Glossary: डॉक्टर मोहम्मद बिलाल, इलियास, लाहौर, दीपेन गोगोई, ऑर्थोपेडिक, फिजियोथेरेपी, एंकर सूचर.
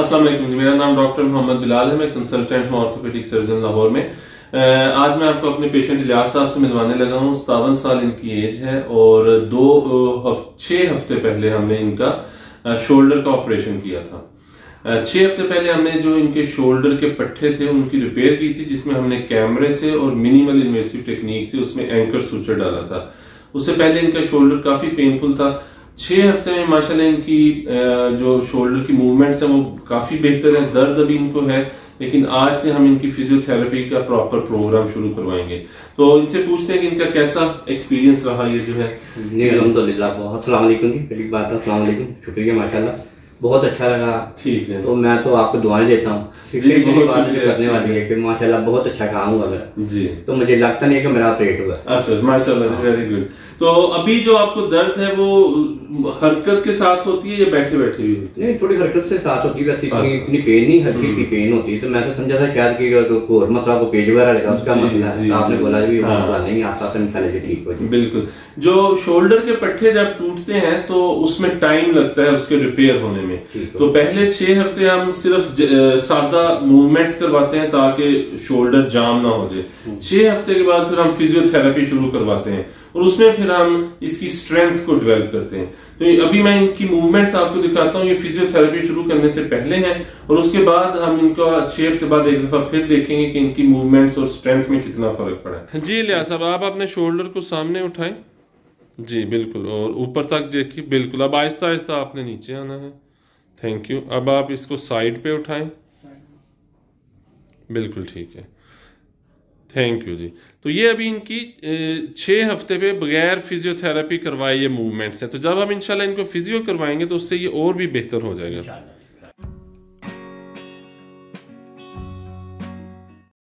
अस्सलाम वालेकुम, मेरा नाम डॉक्टर मोहम्मद बिलाल है। मैं कंसल्टेंट हूँ ऑर्थोपेडिक सर्जन लाहौर में। आज मैं आपको अपने पेशेंट इलियास साहब से मिलवाने लगा हूँ। 57 साल इनकी एज है और 6 हफ्ते पहले हमने इनका शोल्डर का ऑपरेशन किया था। 6 हफ्ते पहले हमने जो इनके शोल्डर के पट्टे थे उनकी रिपेयर की थी, जिसमें हमने कैमरे से और मिनिमल इन्वेसिव टेक्निक से उसमें एंकर सूचर डाला था। उससे पहले इनका शोल्डर काफी पेनफुल था। 6 हफ्ते में माशाल्लाह इनकी जो शोल्डर की मूवमेंट्स हैं वो काफी बेहतर है। दर्द अभी इनको है, लेकिन आज से हम इनकी फिजियोथेरेपी का प्रॉपर प्रोग्राम शुरू करवाएंगे। तो इनसे पूछते हैं कि इनका कैसा एक्सपीरियंस रहा ये जो है। जी अल्हम्दुलिल्लाह, बहुत अस्सलाम वालेकुम जी। पहली बात अस्सलाम वालेकुम, शुक्रिया माशाल्लाह, बहुत अच्छा लगा। ठीक है, तो मैं तो आपको दुआएं देता हूँ करने वाली है कि माशाल्लाह बहुत अच्छा काम हुआ मेरा जी। तो मुझे लगता नहीं है कि मेरा ऑपरेट हुआ। अच्छा माशाल्लाह, वेरी गुड। तो अभी जो आपको दर्द है वो हरकत के साथ होती है या बैठे बैठे भी होती है? नहीं, थोड़ी हरकत से साथ होती है, इतनी पेन नहीं, हल्की सी पेन होती है। तो मैं तो समझा था शायद कि और मसला को पेज वगैरह लगा उसका मसला है। आपने बोला भी मसला नहीं, आस्ता आस्ता ठीक हो जाए। बिल्कुल, जो शोल्डर के पट्टे जब टूटते हैं तो उसमें टाइम लगता है उसके रिपेयर होने में। तो पहले 6 हफ्ते हम सिर्फ सादा मूवमेंट्स करवाते हैं ताकि शोल्डर जाम ना हो जाए। 6 हफ्ते के बाद फिर हम फिजियोथेरेपी शुरू करवाते हैं और उसमें फिर हम इसकी स्ट्रेंथ को डेवलप करते हैं। तो अभी मैं इनकी मूवमेंट्स आपको दिखाता हूँ। ये फिजियोथेरेपी शुरू करने से पहले है और उसके बाद हम इनका 6 हफ्ते बाद एक दफा फिर देखेंगे कि इनकी मूवमेंट्स और स्ट्रेंथ में कितना फर्क पड़ा है। जी इलियास साहब, आप अपने शोल्डर को सामने उठाएं जी, बिल्कुल, और ऊपर तक देखिए, बिल्कुल। अब आहिस्ता आहिस्ता आपने नीचे आना है। Thank you. अब आप इसको साइड पे उठाएं, बिल्कुल ठीक है, थैंक यू जी। तो ये अभी इनकी 6 हफ्ते पे बगैर फिजियोथेरेपी करवाए ये मूवमेंट्स हैं। तो जब हम इंशाल्लाह इनको फिजियो करवाएंगे तो उससे ये और भी बेहतर हो जाएगा।